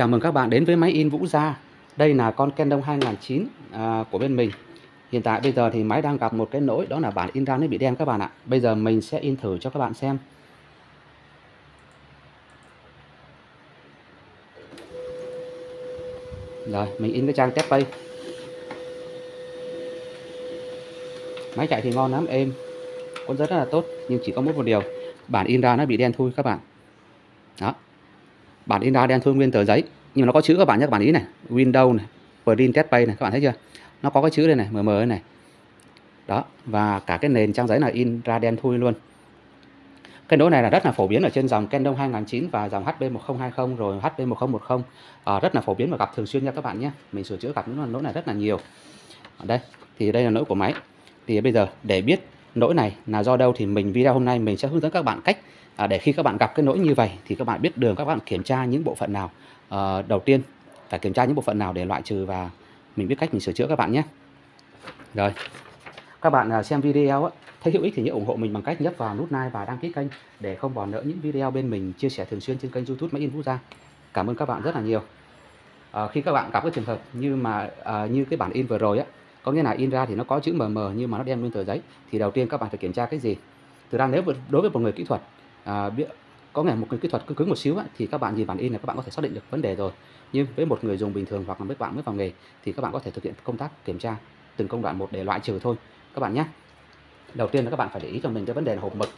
Chào mừng các bạn đến với máy in Vũ Gia. Đây là con Canon 2009 của bên mình. Hiện tại bây giờ thì máy đang gặp một cái lỗi, đó là bản in ra nó bị đen các bạn ạ. Bây giờ mình sẽ in thử cho các bạn xem. Rồi, mình in cái trang test bay. Máy chạy thì ngon lắm, êm, con rất là tốt, nhưng chỉ có một điều, bản in ra nó bị đen thui các bạn. Đó, bản in ra đen thui nguyên tờ giấy, nhưng mà nó có chữ các bạn nhé, các bạn ý này, Windows này, Print Test Page này, các bạn thấy chưa? Nó có cái chữ đây này, mờ mờ này. Đó, và cả cái nền trang giấy là in ra đen thui luôn. Cái lỗi này là rất là phổ biến ở trên dòng Canon 2009 và dòng HP 1020 rồi HP 1010. Rất là phổ biến và gặp thường xuyên nha các bạn nhé. Mình sửa chữa gặp những lỗi này rất là nhiều. Ở đây thì đây là lỗi của máy. Thì bây giờ để biết lỗi này là do đâu thì mình video hôm nay mình sẽ hướng dẫn các bạn cách để khi các bạn gặp cái lỗi như vậy thì các bạn biết đường các bạn kiểm tra những bộ phận nào. Đầu tiên phải kiểm tra những bộ phận nào để loại trừ và mình biết cách mình sửa chữa các bạn nhé. Rồi, các bạn xem video á, thấy hữu ích thì nhớ ủng hộ mình bằng cách nhấp vào nút like và đăng ký kênh để không bỏ lỡ những video bên mình chia sẻ thường xuyên trên kênh YouTube Máy in Vũ Gia. Cảm ơn các bạn rất là nhiều. Khi các bạn gặp cái trường hợp như cái bản in vừa rồi á, có nghĩa là in ra thì nó có chữ mờ mờ nhưng mà nó đen nguyên tờ giấy, thì đầu tiên các bạn phải kiểm tra cái gì? Thực ra nếu đối với một người kỹ thuật có nghĩa là một người kỹ thuật cứng một xíu á, thì các bạn nhìn bản in là các bạn có thể xác định được vấn đề rồi. Nhưng với một người dùng bình thường hoặc là mấy bạn mới vào nghề thì các bạn có thể thực hiện công tác kiểm tra từng công đoạn một để loại trừ thôi các bạn nhé. Đầu tiên là các bạn phải để ý cho mình cái vấn đề là hộp mực.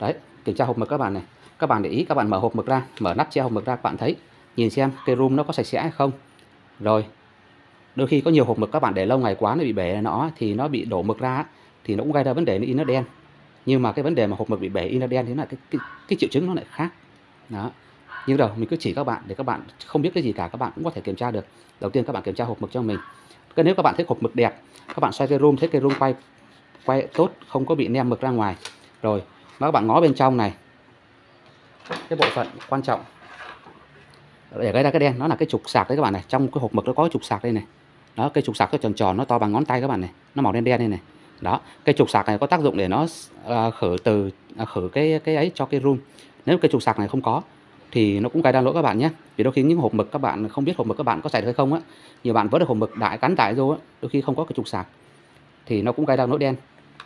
Đấy, kiểm tra hộp mực các bạn này. Các bạn để ý, các bạn mở hộp mực ra, mở nắp che hộp mực ra, các bạn thấy, nhìn xem cái room nó có sạch sẽ hay không. Rồi, đôi khi có nhiều hộp mực các bạn để lâu ngày quá nó bị bể nó, thì nó bị đổ mực ra, thì nó cũng gây ra vấn đề in nó đen. Nhưng mà cái vấn đề mà hộp mực bị bể in nó đen thì nó lại cái triệu chứng nó lại khác. Đó. Nhưng đầu mình cứ chỉ các bạn để các bạn không biết cái gì cả, các bạn cũng có thể kiểm tra được. Đầu tiên các bạn kiểm tra hộp mực cho mình. Cái nếu các bạn thấy hộp mực đẹp, các bạn xoay cái room, thấy cái room quay tốt, không có bị nem mực ra ngoài. Rồi, mà các bạn ngó bên trong này. Cái bộ phận quan trọng để gây ra cái đen, nó là cái trục sạc đấy các bạn này. Trong cái hộp mực nó có cái trục sạc đây này. Đó, cái trục sạc nó tròn tròn, nó to bằng ngón tay các bạn này. Nó màu đen đen đây này. Đó, cái trục sạc này có tác dụng để nó khử cái ấy cho cái room. Nếu cái trục sạc này không có thì nó cũng gây ra lỗi các bạn nhé. Vì đôi khi những hộp mực các bạn không biết hộp mực các bạn có sạch hay không á, nhiều bạn vớt được hộp mực đại cắn đại vô á, đôi khi không có cái trục sạc thì nó cũng gây ra lỗi đen,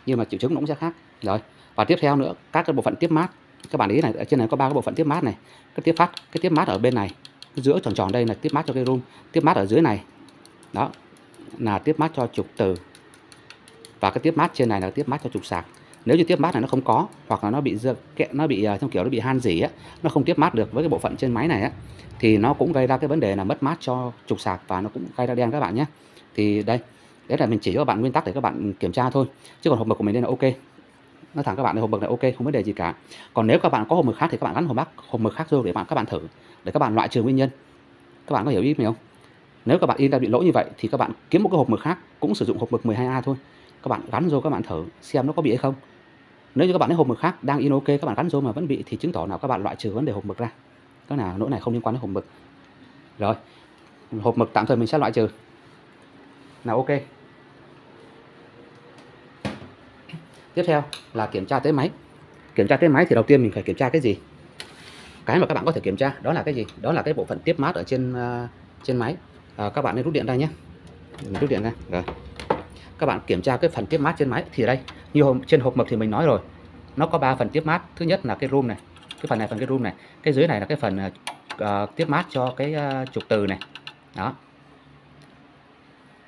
nhưng mà triệu chứng nó cũng sẽ khác. Rồi, và tiếp theo nữa, các cái bộ phận tiếp mát, các bạn ý này, ở trên này có ba cái bộ phận tiếp mát này, cái tiếp mát ở bên này, cái giữa tròn tròn đây là tiếp mát cho cái room, tiếp mát ở dưới này, đó là tiếp mát cho trục từ, và cái tiếp mát trên này là tiếp mát cho trục sạc. Nếu như tiếp mát này nó không có, hoặc là nó bị trong kiểu nó bị han rỉ á, nó không tiếp mát được với cái bộ phận trên máy này á, thì nó cũng gây ra cái vấn đề là mất mát cho trục sạc và nó cũng gây ra đen các bạn nhé. Thì đây, đấy là mình chỉ cho các bạn nguyên tắc để các bạn kiểm tra thôi. Chứ còn hộp mực của mình đây là ok. Nói thẳng các bạn, hộp mực này ok, không vấn đề gì cả. Còn nếu các bạn có hộp mực khác thì các bạn gắn hộp mực khác vô để các bạn thử, để các bạn loại trừ nguyên nhân. Các bạn có hiểu ý mình không? Nếu các bạn in ra bị lỗi như vậy thì các bạn kiếm một cái hộp mực khác cũng sử dụng hộp mực 12A thôi. Các bạn gắn vô các bạn thử xem nó có bị hay không. Nếu như các bạn thấy hộp mực khác đang in ok, các bạn gắn vô mà vẫn bị thì chứng tỏ là các bạn loại trừ vấn đề hộp mực ra. Cái nào lỗi này không liên quan đến hộp mực. Rồi, hộp mực tạm thời mình sẽ loại trừ là ok. Tiếp theo là kiểm tra tới máy. Kiểm tra tới máy thì đầu tiên mình phải kiểm tra cái gì? Cái mà các bạn có thể kiểm tra đó là cái gì? Đó là cái bộ phận tiếp mát ở trên máy. Các bạn nên rút điện ra nhé. Mình rút điện ra. Rồi, các bạn kiểm tra cái phần tiếp mát trên máy thì đây, như trên hộp mực thì mình nói rồi, nó có 3 phần tiếp mát. Thứ nhất là cái room này, cái phần này phần cái room này, cái dưới này là cái phần tiếp mát cho cái trục từ này, đó.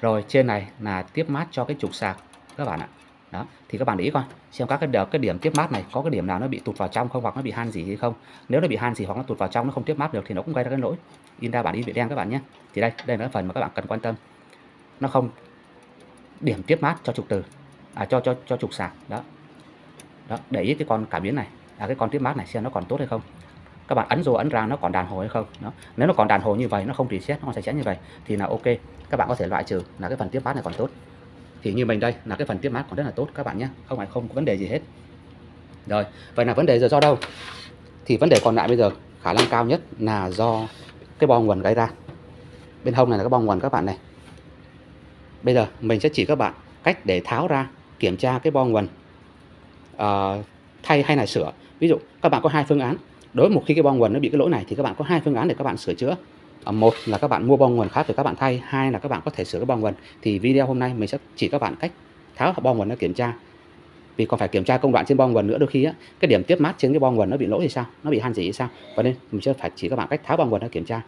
Rồi trên này là tiếp mát cho cái trục sạc các bạn ạ. Đó, thì các bạn để ý coi xem các cái điểm tiếp mát này có cái điểm nào nó bị tụt vào trong không, hoặc nó bị han gì hay không. Nếu nó bị han gì hoặc nó tụt vào trong, nó không tiếp mát được thì nó cũng gây ra cái lỗi in ra bản in bị đen các bạn nhé. Thì đây là cái phần mà các bạn cần quan tâm. Nó không điểm tiếp mát cho trục từ, cho trục sạc đó. Đó, để ý cái con cảm biến này, cái con tiếp mát này xem nó còn tốt hay không. Các bạn ấn vô ấn ra nó còn đàn hồi hay không. Đó. Nếu nó còn đàn hồi như vậy, nó không reset, nó còn sạch sẽ như vậy thì là ok. Các bạn có thể loại trừ là cái phần tiếp mát này còn tốt. Thì như mình đây là cái phần tiếp mát còn rất là tốt các bạn nhé, không có vấn đề gì hết. Rồi, vậy là vấn đề giờ do đâu? Thì vấn đề còn lại bây giờ khả năng cao nhất là do cái bo nguồn gây ra. Bên hông này là cái bo nguồn các bạn này. Bây giờ mình sẽ chỉ các bạn cách để tháo ra, kiểm tra cái bo nguồn thay hay là sửa. Ví dụ các bạn có hai phương án. Đối với một khi cái bong nguồn nó bị cái lỗi này thì các bạn có hai phương án để các bạn sửa chữa. Một là các bạn mua bong nguồn khác rồi các bạn thay, hai là các bạn có thể sửa cái bong nguồn. Thì video hôm nay mình sẽ chỉ các bạn cách tháo bong nguồn nó kiểm tra. Vì còn phải kiểm tra công đoạn trên bong nguồn nữa, đôi khi á, cái điểm tiếp mát trên cái bong nguồn nó bị lỗi thì sao, nó bị han gì thì sao. Và nên mình sẽ phải chỉ các bạn cách tháo bong nguồn nó kiểm tra.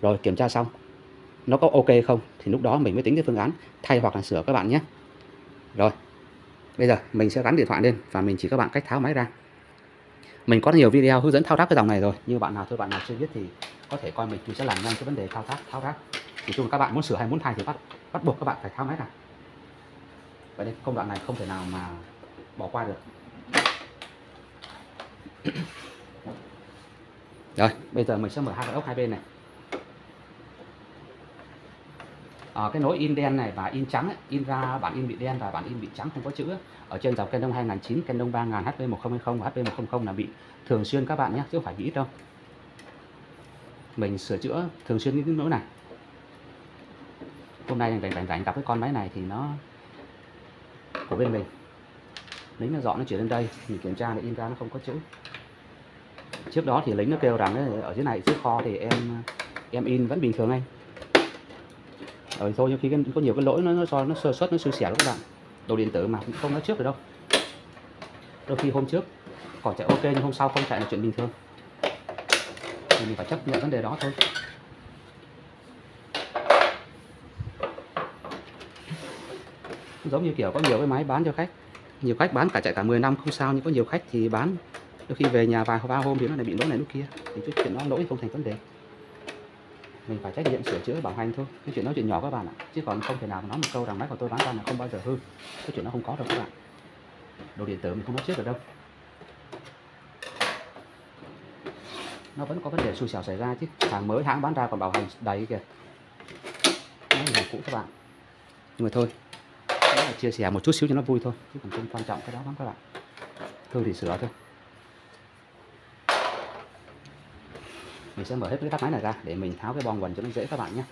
Rồi kiểm tra xong nó có ok không thì lúc đó mình mới tính cái phương án thay hoặc là sửa các bạn nhé. Rồi bây giờ mình sẽ gắn điện thoại lên và mình chỉ các bạn cách tháo máy ra. Mình có nhiều video hướng dẫn thao tác cái dòng này rồi, như bạn nào chưa biết thì có thể coi mình sẽ làm nhanh cái vấn đề thao tác. Nói chung các bạn muốn sửa hay muốn thay thì bắt buộc các bạn phải tháo máy ra. Vậy nên công đoạn này không thể nào mà bỏ qua được. Rồi bây giờ mình sẽ mở hai cái ốc hai bên này. Cái nối in đen này và in trắng ấy, in ra bản in bị đen và bản in bị trắng không có chữ ấy. Ở trên dòng Canon 2009, Canon 3000, HP 1020 và HP 3000 là bị thường xuyên các bạn nhé, chứ không phải bị ít đâu. Mình sửa chữa thường xuyên những nỗi này. Hôm nay rảnh gặp cái con máy này thì nó của bên mình, lính nó dọn nó chuyển lên đây, mình kiểm tra để in ra nó không có chữ. Trước đó thì lính nó kêu rằng ấy, ở dưới này trước kho thì em in vẫn bình thường anh. Rồi thôi, nhưng khi có nhiều cái lỗi nó sơ suất, nó xui xẻo các bạn. Đồ điện tử mà không nói trước được đâu. Đôi khi hôm trước còn chạy ok nhưng hôm sau không chạy là chuyện bình thường. Thì mình phải chấp nhận vấn đề đó thôi. Giống như kiểu có nhiều cái máy bán cho khách. Nhiều khách bán cả chạy cả 10 năm không sao, nhưng có nhiều khách thì bán đôi khi về nhà vài ba hôm thì nó lại bị lỗi này lúc kia. Thì chút chuyện nó lỗi không thành vấn đề. Mình phải trách nhiệm sửa chữa bảo hành thôi. Cái chuyện nói chuyện nhỏ các bạn ạ. Chứ còn không thể nào mà nói một câu rằng máy của tôi bán ra là không bao giờ hư. Cái chuyện nó không có đâu các bạn. Đồ điện tử mình không nói trước được đâu. Nó vẫn có vấn đề xui xẻo xảy ra chứ. Hàng mới hãng bán ra còn bảo hành đầy kìa. Nó là hàng cũ các bạn. Nhưng mà thôi, đó là chia sẻ một chút xíu cho nó vui thôi. Chứ còn không quan trọng cái đó lắm các bạn. Hư thì sửa thôi. Mình sẽ mở hết cái tắt máy này ra để mình tháo cái bong quần cho nó dễ các bạn nhé.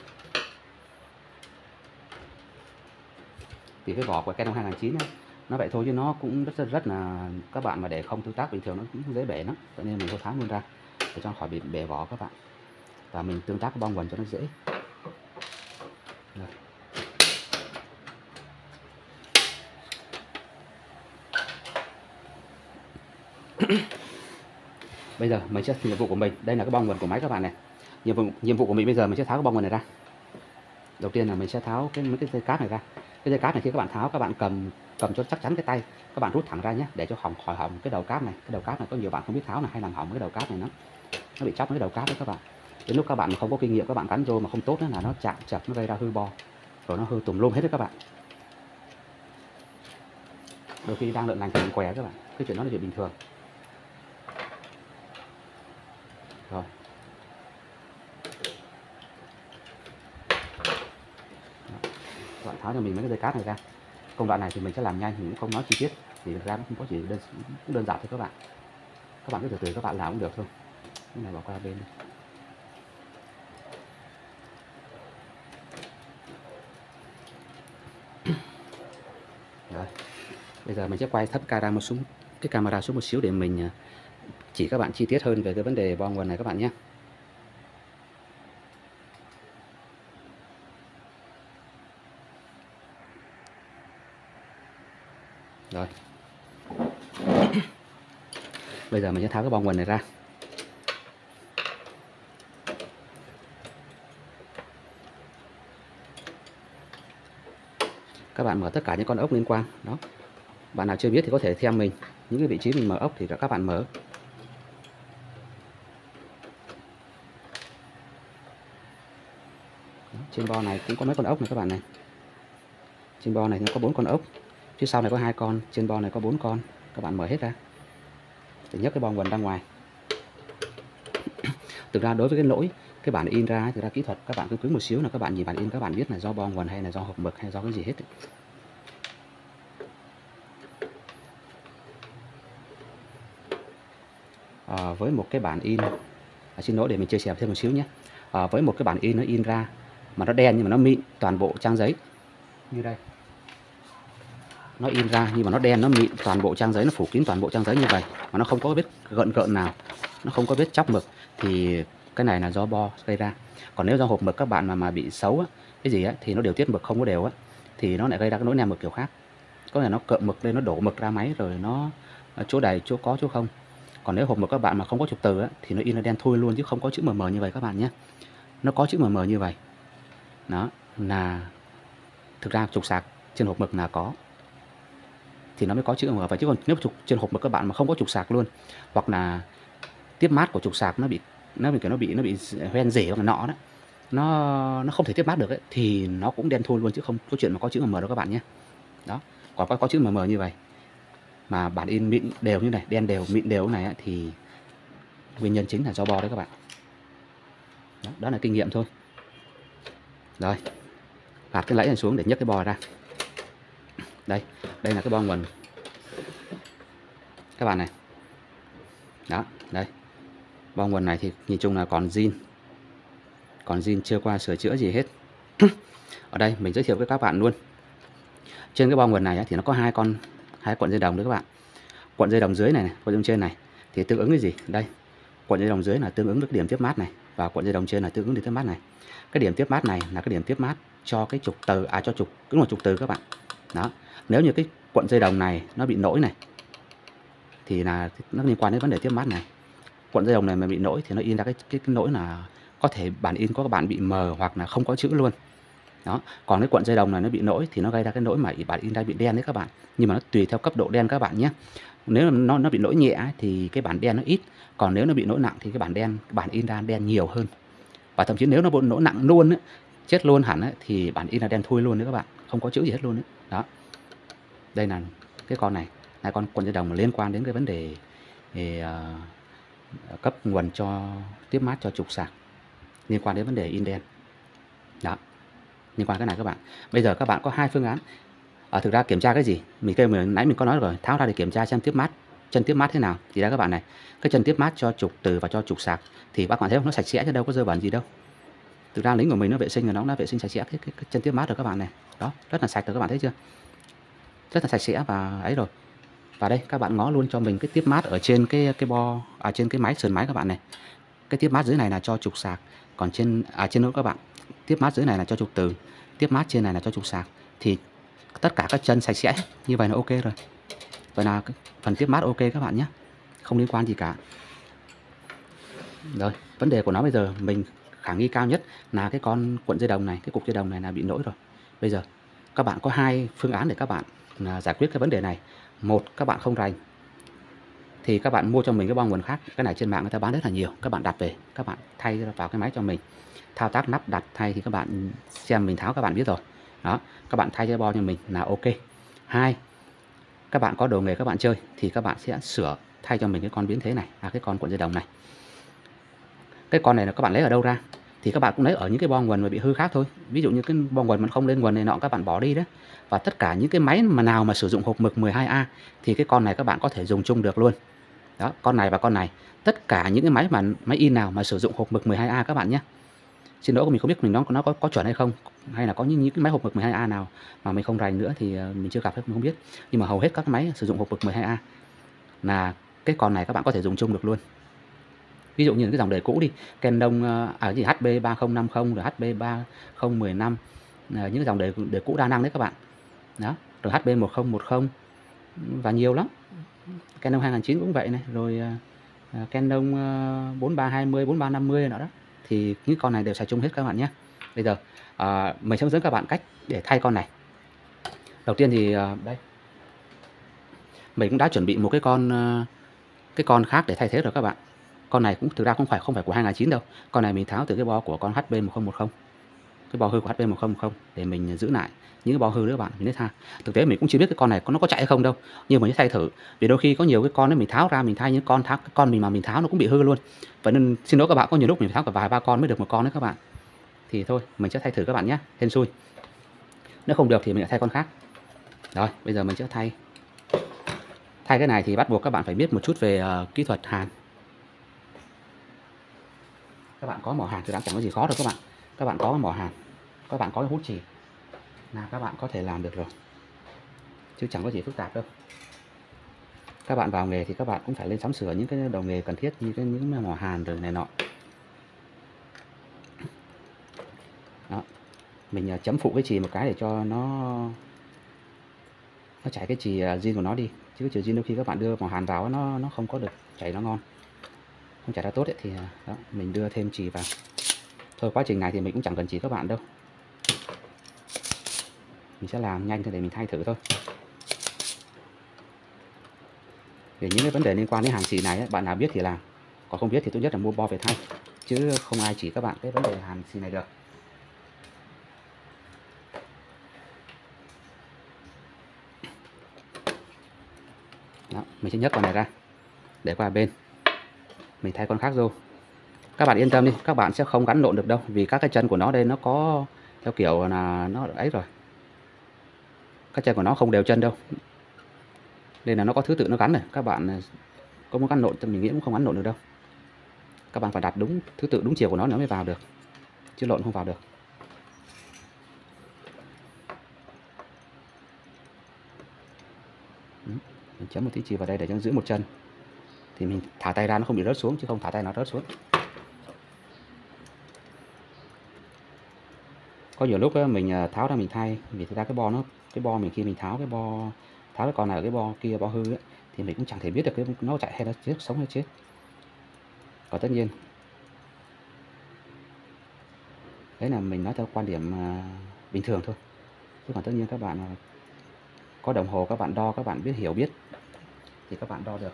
Thì cái vỏ của Canon 2009 ấy, nó vậy thôi chứ nó cũng rất là, các bạn mà để không tương tác bình thường nó cũng dễ bể lắm. Cho nên mình sẽ tháo luôn ra để cho khỏi bị bể vỏ các bạn. Và mình tương tác cái bong quần cho nó dễ. Rồi. Bây giờ mình sẽ nhiệm vụ của mình, đây là cái bong nguồn của máy các bạn này. Nhiệm vụ của mình bây giờ mình sẽ tháo cái bong nguồn này ra. Đầu tiên là mình sẽ tháo mấy cái dây cáp này ra. Cái dây cáp này khi các bạn tháo các bạn cầm cho chắc chắn cái tay, các bạn rút thẳng ra nhé để cho khỏi hỏng cái đầu cáp này. Cái đầu cáp này có nhiều bạn không biết tháo là hay làm hỏng cái đầu cáp này lắm. Nó bị chóc cái đầu cáp đấy các bạn. Đến lúc các bạn không có kinh nghiệm các bạn cắn vô mà không tốt đó là nó chạm chập, nó gây ra hư bo. Rồi nó hư tùm lum hết đấy các bạn. Đôi khi đang lợn lành còn què các bạn. Cái chuyện đó là chuyện bình thường. Rồi. Các bạn tháo cho mình mấy cái dây cáp này ra. Công đoạn này thì mình sẽ làm nhanh, mình cũng không nói chi tiết. Thì ra nó không có gì đơn giản thôi các bạn. Các bạn cứ từ từ các bạn làm cũng được thôi. Cái này bỏ qua bên đây. Rồi. Bây giờ mình sẽ quay thấp cái camera xuống một xíu để mình chỉ các bạn chi tiết hơn về cái vấn đề bong nguồn này các bạn nhé. Rồi. Bây giờ mình sẽ tháo cái bong nguồn này ra. Các bạn mở tất cả những con ốc liên quan đó. Bạn nào chưa biết thì có thể theo mình, những cái vị trí mình mở ốc thì các bạn mở. Trên bo này cũng có mấy con ốc này các bạn này. Trên bo này nó có 4 con ốc, phía sau này có 2 con, trên bo này có 4 con. Các bạn mở hết ra để nhấc cái bong nguồn ra ngoài. Thực ra đối với cái lỗi cái bản in ra, thực ra kỹ thuật các bạn cứ cứng một xíu là các bạn nhìn bản in các bạn biết là do bong nguồn hay là do hộp mực hay do cái gì hết. Với một cái bản in, xin lỗi để mình chia sẻ thêm một xíu nhé. Với một cái bản in nó in ra mà nó đen nhưng mà nó mịn toàn bộ trang giấy như đây, nó in ra nhưng mà nó đen nó mịn toàn bộ trang giấy, nó phủ kín toàn bộ trang giấy như vậy mà nó không có vết gợn nào nó không có biết chóc mực thì cái này là do bo gây ra. Còn nếu do hộp mực các bạn mà bị xấu á, cái gì á, thì nó điều tiết mực không có đều á, thì nó lại gây ra cái nỗi nè mực kiểu khác. Có thể nó cợm mực lên, nó đổ mực ra máy rồi nó chỗ đầy chỗ có chỗ không. Còn nếu hộp mực các bạn mà không có chụp từ á, thì nó in là đen thui luôn chứ không có chữ mờ mờ như vậy các bạn nhé. Nó có chữ mờ mờ như vậy đó là thực ra trục sạc trên hộp mực là có thì nó mới có chữ mờ vậy, chứ còn nếu trục trên hộp mực các bạn mà không có trục sạc luôn, hoặc là tiếp mát của trục sạc nó bị hoen rỉ hoặc là nọ đó, nó không thể tiếp mát được ấy, thì nó cũng đen thui luôn chứ không có chuyện mà có chữ mờ đâu các bạn nhé. Đó, còn có chữ mờ như vậy mà bản in mịn đều như này, đen đều mịn đều này ấy, thì nguyên nhân chính là do bo đấy các bạn. Đó, đó là kinh nghiệm thôi. Rồi, phạt cái lẫy này xuống để nhấc cái bo ra. Đây, đây là cái bo nguồn các bạn này. Đó, đây. Bo nguồn này thì nhìn chung là còn zin. Còn zin chưa qua sửa chữa gì hết. Ở đây mình giới thiệu với các bạn luôn. Trên cái bo nguồn này thì nó có hai cuộn dây đồng đấy các bạn. Cuộn dây đồng dưới này, cuộn dây đồng trên này thì tương ứng với gì? Đây. Cuộn dây đồng dưới là tương ứng với điểm tiếp mát này, và cuộn dây đồng trên là tương ứng điểm tiếp mát này. Cái điểm tiếp mát này là cái điểm tiếp mát cho cái trục từ cho trục cứng là trục từ các bạn. Đó. Nếu như cái cuộn dây đồng này nó bị nổi này thì là nó liên quan đến vấn đề tiếp mát này. Cuộn dây đồng này mà bị nổi thì nó in ra cái nỗi là có thể bản in có các bạn bị mờ hoặc là không có chữ luôn. Đó, còn cái cuộn dây đồng này nó bị nổi thì nó gây ra cái nỗi mà bản in ra bị đen đấy các bạn. Nhưng mà nó tùy theo cấp độ đen các bạn nhé. Nếu nó bị nỗi nhẹ thì cái bản đen nó ít, còn nếu nó bị nỗi nặng thì cái bản in ra đen nhiều hơn. Và thậm chí nếu nó bị nỗi nặng luôn ấy, chết luôn hẳn ấy, thì bản in ra đen thui luôn đấy các bạn, không có chữ gì hết luôn ấy. Đó. Đây là cái con này, là con cuộn dây đồng mà liên quan đến cái vấn đề cấp nguồn cho tiếp mát cho trục sạc, liên quan đến vấn đề in đen. Đó. Liên quan cái này các bạn. Bây giờ các bạn có hai phương án. Thực ra kiểm tra cái gì? Mình kêu nãy mình có nói rồi, tháo ra để kiểm tra xem tiếp mát, chân tiếp mát thế nào. Thì đó các bạn này, cái chân tiếp mát cho trục từ và cho trục sạc thì các bạn thấy không, nó sạch sẽ chứ đâu có dơ bẩn gì đâu. Thực ra lính của mình nó vệ sinh rồi, nó đã vệ sinh sạch sẽ cái chân tiếp mát rồi các bạn này. Đó, rất là sạch rồi các bạn thấy chưa? Rất là sạch sẽ và ấy rồi. Và đây các bạn ngó luôn cho mình cái tiếp mát ở trên cái bo trên cái máy sườn máy các bạn này. Cái tiếp mát dưới này là cho trục sạc, còn trên trên nữa các bạn. Tiếp mát dưới này là cho trục từ, tiếp mát trên này là cho trục sạc, thì tất cả các chân sạch sẽ như vậy là ok rồi. Vậy là cái phần tiếp mát ok các bạn nhé, không liên quan gì cả. Rồi, vấn đề của nó bây giờ mình khả nghi cao nhất là cái con cuộn dây đồng này, cái cục dây đồng này là bị lỗi rồi. Bây giờ các bạn có hai phương án để các bạn giải quyết cái vấn đề này. Một, các bạn không rành thì các bạn mua cho mình cái bo nguồn khác. Cái này trên mạng người ta bán rất là nhiều, các bạn đặt về các bạn thay vào cái máy cho mình. Thao tác lắp đặt thay thì các bạn xem mình tháo các bạn biết rồi. Đó, các bạn thay cái bo cho mình là ok. Hai, các bạn có đồ nghề các bạn chơi thì các bạn sẽ sửa thay cho mình cái con biến thế này, cái con cuộn dây đồng này. Cái con này là các bạn lấy ở đâu ra? Thì các bạn cũng lấy ở những cái bo nguồn mà bị hư khác thôi. Ví dụ như cái bo nguồn mà không lên nguồn này nọ các bạn bỏ đi đó. Và tất cả những cái máy mà nào mà sử dụng hộp mực 12A thì cái con này các bạn có thể dùng chung được luôn. Đó, con này và con này. Tất cả những cái máy mà máy in nào mà sử dụng hộp mực 12A các bạn nhé. Xin lỗi, mình không biết mình nó có chuẩn hay không, hay là có những cái máy hộp mực 12A nào mà mình không rành nữa thì mình chưa gặp hết, mình không biết. Nhưng mà hầu hết các máy sử dụng hộp mực 12A là cái con này các bạn có thể dùng chung được luôn. Ví dụ như cái dòng đời cũ đi, Canon HP 3050 rồi HP 3015, những dòng đời cũ đa năng đấy các bạn. Đó, rồi HP 1010 và nhiều lắm. Canon 2009 cũng vậy này, rồi Canon 4320, 4350 nữa đó. Thì những con này đều xài chung hết các bạn nhé. Bây giờ mình sẽ hướng dẫn các bạn cách để thay con này. Đầu tiên thì đây, mình cũng đã chuẩn bị một cái con khác để thay thế rồi các bạn. Con này cũng thực ra không phải của 2009 đâu. Con này mình tháo từ cái bo của con HP 1010, cái bo hư của HP 1010 để mình giữ lại những cái bo hư nữa các bạn. Mình lấy tha. Thực tế mình cũng chưa biết cái con này nó có chạy hay không đâu, nhưng mình sẽ thay thử. Vì đôi khi có nhiều cái con đấy mình tháo ra mình thay những con mình mà mình tháo nó cũng bị hư luôn. Vậy nên xin lỗi các bạn, có nhiều lúc mình tháo cả vài ba con mới được một con đấy các bạn. Thì thôi mình sẽ thay thử các bạn nhé, hên xui. Nếu không được thì mình sẽ thay con khác. Rồi bây giờ mình sẽ thay cái này thì bắt buộc các bạn phải biết một chút về kỹ thuật hàn. Các bạn có mỏ hàn thì đã chẳng có gì khó đâu các bạn. Các bạn có mỏ hàn, các bạn có cái hút chì là các bạn có thể làm được rồi, chứ chẳng có gì phức tạp đâu. Các các bạn vào nghề thì các bạn cũng phải lên sắm sửa những cái đầu nghề cần thiết như cái những mỏ hàn rồi này nọ. Đó, mình chấm phụ cái chì một cái để cho nó chảy cái chì zin của nó đi, chứ chì zin đôi khi các bạn đưa mỏ hàn vào nó không có được chảy, nó ngon không chảy ra tốt ấy, thì đó, mình đưa thêm chì vào thôi. Quá trình này thì mình cũng chẳng cần chì các bạn đâu, mình sẽ làm nhanh thôi để mình thay thử thôi. Thì những cái vấn đề liên quan đến hàng xì này ấy, bạn nào biết thì làm, còn không biết thì tốt nhất là mua bo về thay, chứ không ai chỉ các bạn cái vấn đề hàng xì này được. Đó, mình sẽ nhấc con này ra để qua bên, mình thay con khác vô. Các bạn yên tâm đi, các bạn sẽ không gắn lộn được đâu, vì các cái chân của nó đây nó có theo kiểu là nó ấy rồi, các chân của nó không đều chân đâu, nên là nó có thứ tự nó gắn này. Các bạn có muốn gắn lộn thì mình nghĩ cũng không gắn lộn được đâu, các bạn phải đặt đúng thứ tự đúng chiều của nó mới vào được, chứ lộn không vào được. Mình chấm một tí chì vào đây để cho giữ một chân, thì mình thả tay ra nó không bị rớt xuống, chứ không thả tay nó rớt xuống. Có nhiều lúc mình tháo ra mình thay, vì thực ra cái bo nó, cái bo mình khi mình tháo cái bo, tháo cái con này ở cái bo kia, bo hư ấy, thì mình cũng chẳng thể biết được cái nó chạy hay nó chết, sống hay chết. Còn tất nhiên đấy là mình nói theo quan điểm bình thường thôi, chứ còn tất nhiên các bạn có đồng hồ, các bạn đo, các bạn biết hiểu thì các bạn đo được.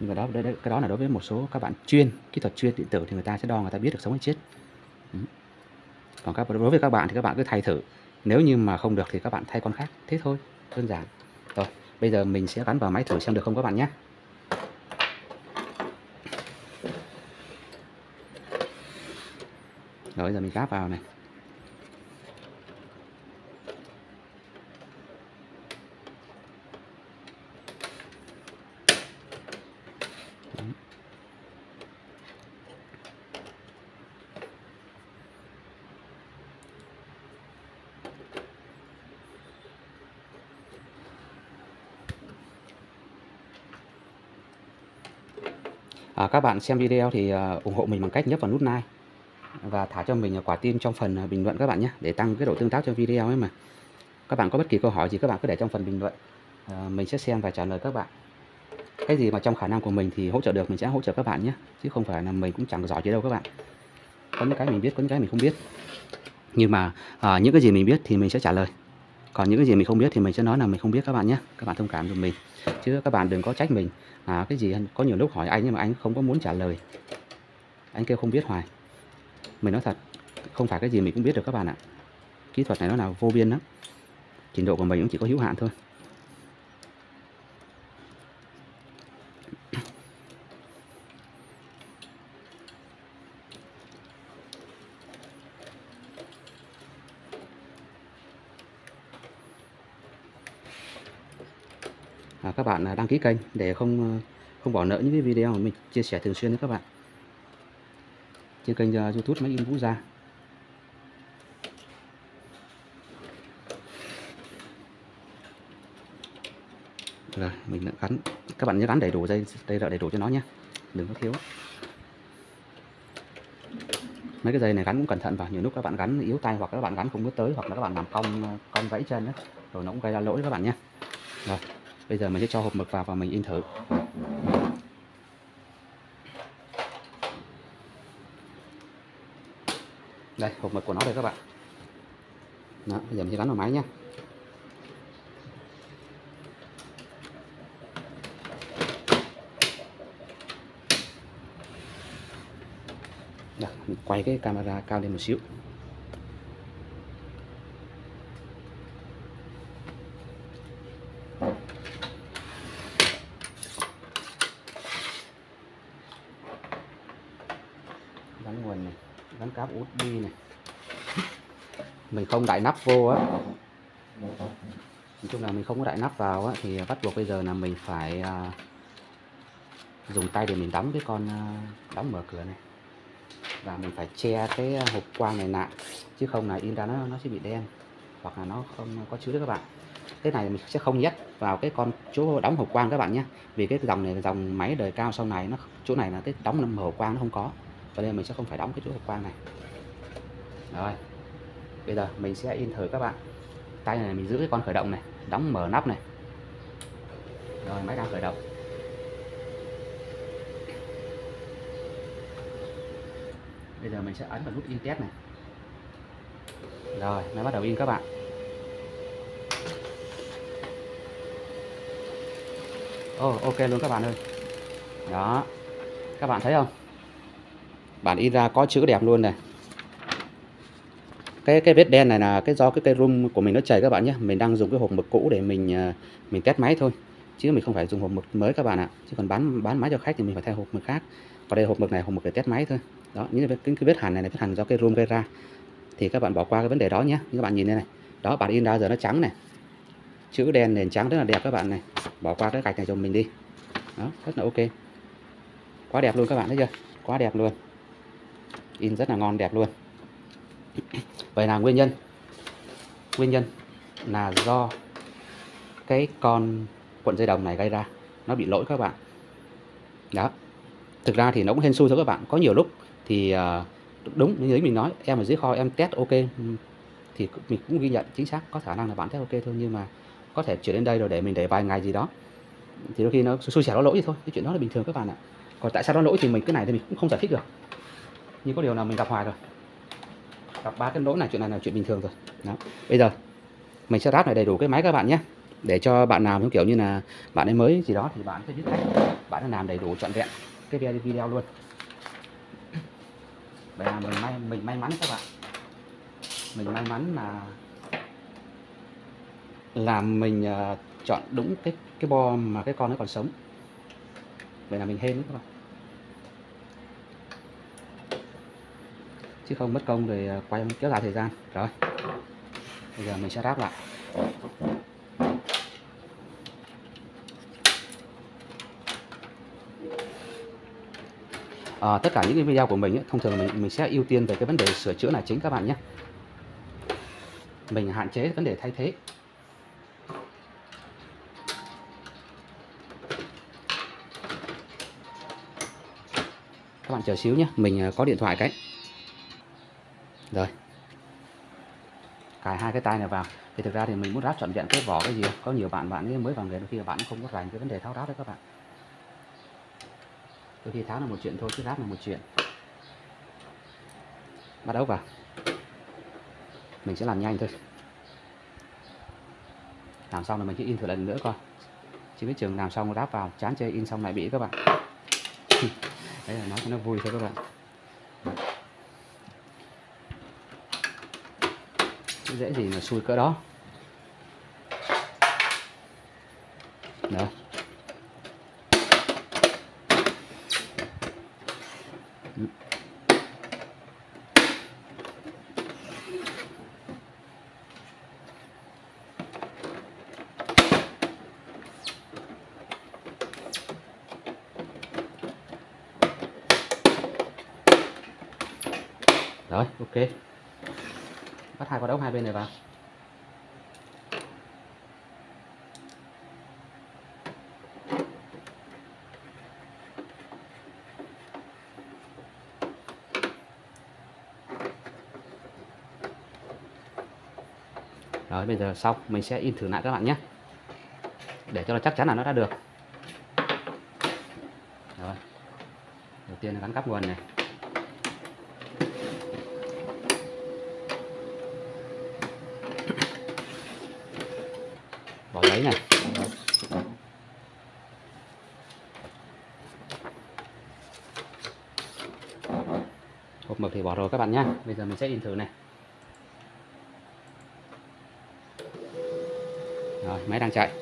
Nhưng mà đó, cái đó là đối với một số các bạn chuyên kỹ thuật, chuyên điện tử thì người ta sẽ đo, người ta biết được sống hay chết. Còn đối với các bạn thì các bạn cứ thay thử, nếu như mà không được thì các bạn thay con khác, thế thôi, đơn giản. Rồi, bây giờ mình sẽ gắn vào máy thử xem được không các bạn nhé. Rồi, bây giờ mình gáp vào này. Các bạn xem video thì ủng hộ mình bằng cách nhấp vào nút like và thả cho mình quả tim trong phần bình luận các bạn nhé, để tăng cái độ tương tác cho video ấy mà. Các bạn có bất kỳ câu hỏi gì các bạn cứ để trong phần bình luận, mình sẽ xem và trả lời các bạn. Cái gì mà trong khả năng của mình thì hỗ trợ được mình sẽ hỗ trợ các bạn nhé, chứ không phải là mình cũng chẳng giỏi gì đâu các bạn. Có những cái mình biết, có những cái mình không biết, nhưng mà những cái gì mình biết thì mình sẽ trả lời, còn những cái gì mình không biết thì mình sẽ nói là mình không biết các bạn nhé. Các bạn thông cảm giùm mình, chứ các bạn đừng có trách mình cái gì. Có nhiều lúc hỏi anh nhưng mà anh không có muốn trả lời, anh kêu không biết hoài. Mình nói thật, không phải cái gì mình cũng biết được các bạn ạ. Kỹ thuật này nó là vô biên lắm, trình độ của mình cũng chỉ có hữu hạn thôi. Các bạn đăng ký kênh để không bỏ lỡ những cái video mà mình chia sẻ thường xuyên với các bạn trên kênh YouTube Máy In Vũ Gia. Rồi mình đã gắn, các bạn nhớ gắn đầy đủ dây, dây đầy đủ cho nó nhé, đừng có thiếu. Mấy cái dây này gắn cũng cẩn thận vào, nhiều lúc các bạn gắn yếu tay, hoặc các bạn gắn không bước tới, hoặc là các bạn làm cong vẫy chân đó, rồi nó cũng gây ra lỗi các bạn nhé. Rồi bây giờ mình sẽ cho hộp mực vào và mình in thử. Đây, hộp mực của nó đây các bạn. Đó, bây giờ mình sẽ gắn vào máy nhé. Đó, mình quay cái camera cao lên một xíu. Gắn nguồn này, gắn cáp USB này, mình không đậy nắp vô á, nói chung là mình không có đậy nắp vào á, thì bắt buộc bây giờ là mình phải dùng tay để mình đóng cái con đóng mở cửa này, và mình phải che cái hộp quang này lại, chứ không là in ra nó sẽ bị đen, hoặc là nó không có chữ đấy các bạn. Cái này mình sẽ không dắt vào cái con chỗ đóng hộp quang các bạn nhé, vì cái dòng này là dòng máy đời cao sau này, nó chỗ này là cái đóng năm hộp quang nó không có, cho nên mình sẽ không phải đóng cái chỗ hộp quang này. Rồi bây giờ mình sẽ in thử các bạn. Tay này mình giữ cái con khởi động này, đóng mở nắp này, rồi máy đang khởi động. Bây giờ mình sẽ ấn vào nút in test này, rồi máy bắt đầu in các bạn. Ok luôn các bạn ơi. Đó, các bạn thấy không, bản in ra có chữ đẹp luôn này. Cái vết đen này là cái do cái cây rum của mình nó chảy các bạn nhé. Mình đang dùng cái hộp mực cũ để mình test máy thôi, chứ mình không phải dùng hộp mực mới các bạn ạ. Chứ còn bán máy cho khách thì mình phải thay hộp mực khác. Còn đây hộp mực này hộp mực để test máy thôi. Đó, những cái vết hàn này là vết hàn do cây rum gây ra, thì các bạn bỏ qua cái vấn đề đó nhé. Các bạn nhìn đây này, đó bản in ra giờ nó trắng này, chữ đen nền trắng rất là đẹp các bạn này. Bỏ qua cái gạch này cho mình đi. Đó, rất là ok, quá đẹp luôn các bạn thấy chưa, quá đẹp luôn, in rất là ngon đẹp luôn. Vậy là nguyên nhân là do cái con cuộn dây đồng này gây ra, nó bị lỗi các bạn. Đó, thực ra thì nó cũng hên xui thôi các bạn. Có nhiều lúc thì đúng như mình nói, em ở dưới kho em test ok thì mình cũng ghi nhận chính xác, có khả năng là bạn test ok thôi, nhưng mà có thể chuyển đến đây rồi để mình để vài ngày gì đó thì đôi khi nó xui xẻo nó lỗi thì thôi, cái chuyện đó là bình thường các bạn ạ. Còn tại sao nó lỗi thì mình cái này thì mình cũng không giải thích được, nhưng có điều là mình gặp hoài rồi, gặp ba cái lỗi này, chuyện này là chuyện bình thường rồi. Đó, bây giờ mình sẽ ráp lại đầy đủ cái máy các bạn nhé, để cho bạn nào kiểu như là bạn ấy mới gì đó thì bạn sẽ biết cách bạn làm đầy đủ trọn vẹn cái video luôn. Vậy là mình may mắn các bạn, mình may mắn là mình chọn đúng cái bo mà cái con nó còn sống. Vậy là mình hên đấy các bạn, chứ không mất công rồi quay kéo dài thời gian. Rồi bây giờ mình sẽ ráp lại. Tất cả những cái video của mình ấy, thông thường mình sẽ ưu tiên về cái vấn đề sửa chữa là chính các bạn nhé. Mình hạn chế vấn đề thay thế. Các bạn chờ xíu nhé, mình có điện thoại cái. Rồi, cài hai cái tay này vào. Thì thực ra thì mình muốn ráp trọn vẹn cái vỏ cái gì, có nhiều bạn ấy mới vào nghề đôi khi là bạn không có rành cái vấn đề tháo ráp đấy các bạn. Đôi khi tháo là một chuyện thôi, chứ ráp là một chuyện. Bắt đầu vào, mình sẽ làm nhanh thôi, làm xong rồi mình sẽ in thử lần nữa coi, chứ biết chừng làm xong ráp vào chán chơi in xong lại bị các bạn. Đấy là nói cho nó vui thôi các bạn, dễ gì mà xui cỡ đó. Đó, rồi ok, bắt hai quả đốc hai bên này vào. Rồi bây giờ xong mình sẽ in thử lại các bạn nhé, để cho nó chắc chắn là nó đã được. Rồi, đầu tiên là gắn cáp nguồn này. Đấy này. Hộp mực thì bỏ rồi các bạn nhé. Bây giờ mình sẽ in thử này. Rồi, máy đang chạy.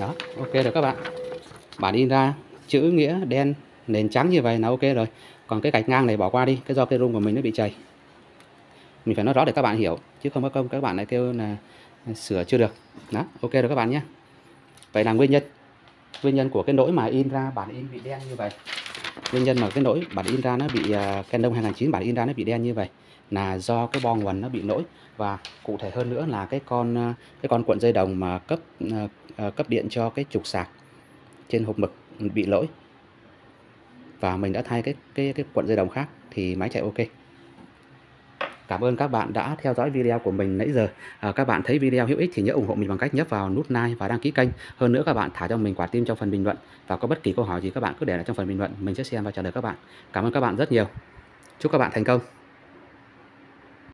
Đó, ok rồi các bạn. Bản in ra chữ nghĩa đen nền trắng như vậy là ok rồi. Còn cái gạch ngang này bỏ qua đi, cái do cái room của mình nó bị chảy. Mình phải nói rõ để các bạn hiểu, chứ không có công các bạn lại kêu là sửa chưa được. Đó, ok rồi các bạn nhé. Vậy là nguyên nhân của cái lỗi mà in ra bản in bị đen như vậy. Nguyên nhân mà cái lỗi bản in ra nó bị Canon 2009 bản in ra nó bị đen như vậy là do cái bo nguồn nó bị lỗi, và cụ thể hơn nữa là cái con cuộn dây đồng mà cấp điện cho cái trục sạc trên hộp mực bị lỗi. Và mình đã thay cái cuộn dây đồng khác thì máy chạy ok. Cảm ơn các bạn đã theo dõi video của mình nãy giờ. Các bạn thấy video hữu ích thì nhớ ủng hộ mình bằng cách nhấp vào nút like và đăng ký kênh. Hơn nữa các bạn thả cho mình quả tim trong phần bình luận. Và có bất kỳ câu hỏi gì các bạn cứ để lại trong phần bình luận, mình sẽ xem và trả lời các bạn. Cảm ơn các bạn rất nhiều. Chúc các bạn thành công.